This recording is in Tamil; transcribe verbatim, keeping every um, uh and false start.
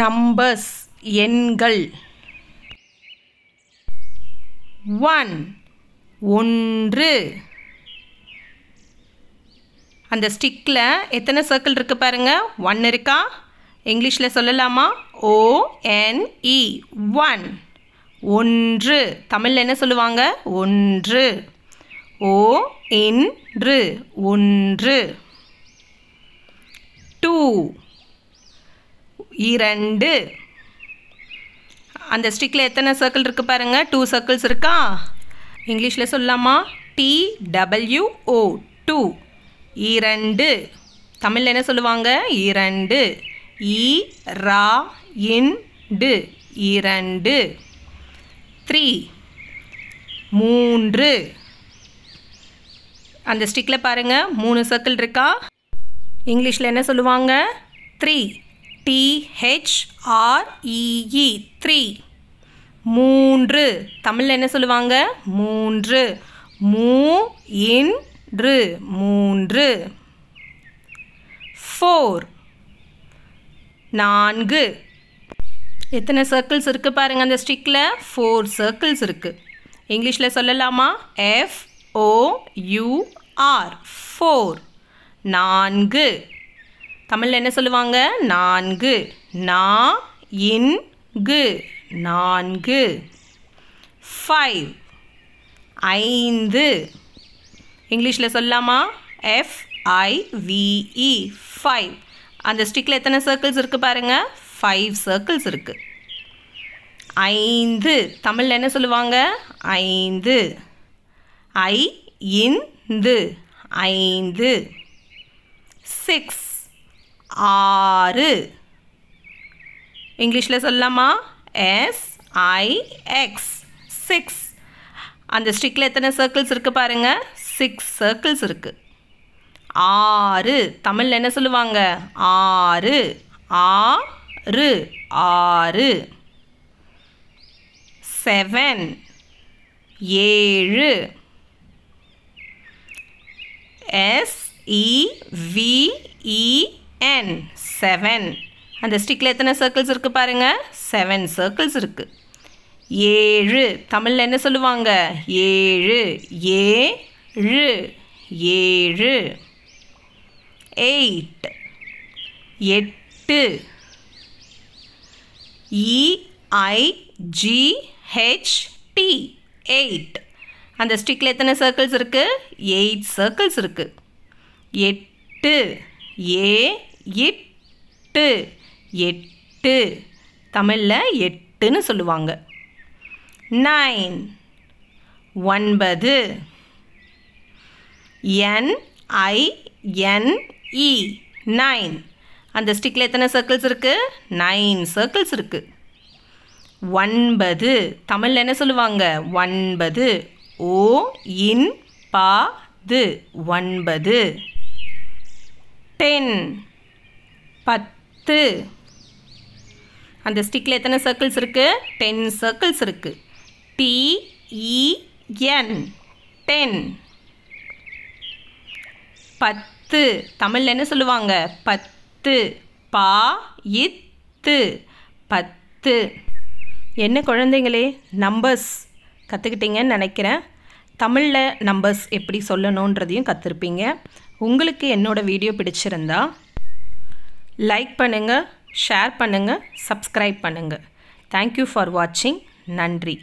numbers எண்கள். ஒன் ஒன்று. அந்த ஸ்டிக்கில் எத்தனை சர்க்கிள் இருக்குது பாருங்கள். ஒன் இருக்கா? இங்கிலீஷில் சொல்லலாமா? O N E, one. ஒன்று தமிழில் என்ன சொல்லுவாங்க? ஒன்று. ஓ இன்று, ஒன்று. டூ இரண்டு. அந்த ஸ்டிக்கில் எத்தனை சர்க்கிள் இருக்குது பாருங்கள். டூ சர்க்கிள்ஸ் இருக்கா? இங்கிலீஷில் சொல்லலாமா? T W O, two. இரண்டு தமிழில் என்ன சொல்லுவாங்க? இரண்டு. இ ரா இன் டு, இரண்டு. த்ரீ மூன்று. அந்த ஸ்டிக்கில் பாருங்கள், மூணு சர்க்கிள் இருக்கா? இங்கிலீஷில் என்ன சொல்லுவாங்க? Three, T H R E E, three. மூன்று தமிழில் என்ன சொல்லுவாங்க? மூன்று. மூ இன்று, மூன்று. ஃபோர் நான்கு. எத்தனை சர்க்கிள்ஸ் இருக்குது பாருங்கள் அந்த ஸ்டிக்கில்? ஃபோர் சர்க்கிள்ஸ் இருக்குது. இங்கிலீஷில் சொல்லலாமா? F O U R, four, நான்கு. தமிழில் என்ன சொல்லுவாங்க? நான்கு. நா இன்கு, நான்கு. ஃபைவ் ஐந்து. இங்கிலீஷில் சொல்லலாமா? F I V E, five. அந்த ஸ்டிக்கில் எத்தனை சர்க்கிள்ஸ் இருக்குது பாருங்கள்? ஃபைவ் சர்க்கிள்ஸ் இருக்குது. ஐந்து தமிழில் என்ன சொல்லுவாங்க? ஐந்து. ஐ இந்து, ஐந்து. சிக்ஸ் ஆறு. இங்கிலீஷில் சொல்லலாமா? S I X, six. அந்த ஸ்டிக்கில் எத்தனை சர்க்கிள்ஸ் இருக்குது பாருங்கள்? சிக்ஸ் சர்க்கிள்ஸ் இருக்குது. ஆறு தமிழில் என்ன சொல்லுவாங்க? ஆறு. ஆறு ஆறு. செவன் ஏழு. S E V E N, seven. அந்த ஸ்டிக்கில் எத்தனை சர்க்கிள்ஸ் இருக்குது பாருங்கள்? செவன் சர்க்கிள்ஸ் இருக்குது. ஏழு தமிழில் என்ன சொல்லுவாங்க? ஏழு. ஏழு ஏழு. எயிட் எட்டு. E I G H T, eight. அந்த ஸ்டிக்கில் எத்தனை சர்க்கிள்ஸ் இருக்குது? எயிட் சர்க்கிள்ஸ் இருக்குது. எட்டு. ஏ எட்டு, எட்டு. தமிழில் எட்டுன்னு சொல்லுவாங்க. நைன் ஒன்பது. N I N E, nine. அந்த ஸ்டிக்கில் எத்தனை சர்க்கிள்ஸ் இருக்குது? நைன் சர்க்கிள்ஸ் இருக்குது. ஒன்பது தமிழில் என்ன சொல்லுவாங்க? ஒன்பது. ஓ இன் பா து, ஒன்பது. டென் பத்து. அந்த ஸ்டிக்கில் எத்தனை சர்க்கிள்ஸ் இருக்குது? டென் சர்க்கிள்ஸ் இருக்குது. T E N, ten. பத்து தமிழில் என்ன சொல்லுவாங்க? பத்து. பா இத்து, பத்து. என்ன குழந்தைங்களே, நம்பர்ஸ் கற்றுக்கிட்டீங்கன்னு நினைக்கிறேன். தமிழில் நம்பர்ஸ் எப்படி சொல்லணுன்றதையும் கற்றுருப்பீங்க. உங்களுக்கு என்னோடய வீடியோ பிடிச்சிருந்தா லைக் பண்ணுங்கள், ஷேர் பண்ணுங்கள், சப்ஸ்கிரைப் பண்ணுங்கள். தேங்க்யூ ஃபார் வாட்சிங். நன்றி.